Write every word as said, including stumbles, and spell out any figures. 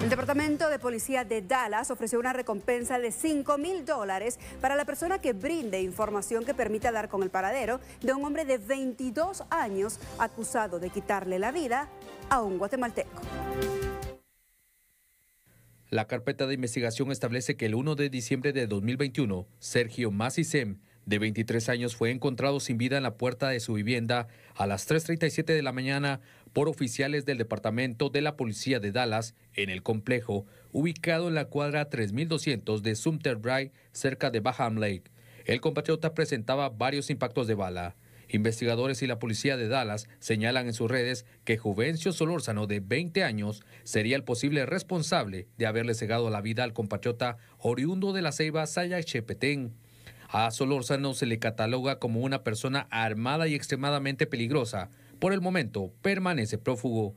El Departamento de Policía de Dallas ofreció una recompensa de cinco mil dólares para la persona que brinde información que permita dar con el paradero de un hombre de veintidós años acusado de quitarle la vida a un guatemalteco. La carpeta de investigación establece que el uno de diciembre de dos mil veintiuno, Sergio Maas Isem, de veintitrés años, fue encontrado sin vida en la puerta de su vivienda a las tres treinta y siete de la mañana por oficiales del Departamento de la Policía de Dallas en el complejo, ubicado en la cuadra tres mil doscientos de Sumter Drive, cerca de Balm Lake. El compatriota presentaba varios impactos de bala. Investigadores y la policía de Dallas señalan en sus redes que Juvencio Solórzano, de veinte años, sería el posible responsable de haberle cegado la vida al compatriota oriundo de la ceiba Sayaxchepetén. A Solórzano se le cataloga como una persona armada y extremadamente peligrosa. Por el momento, permanece prófugo.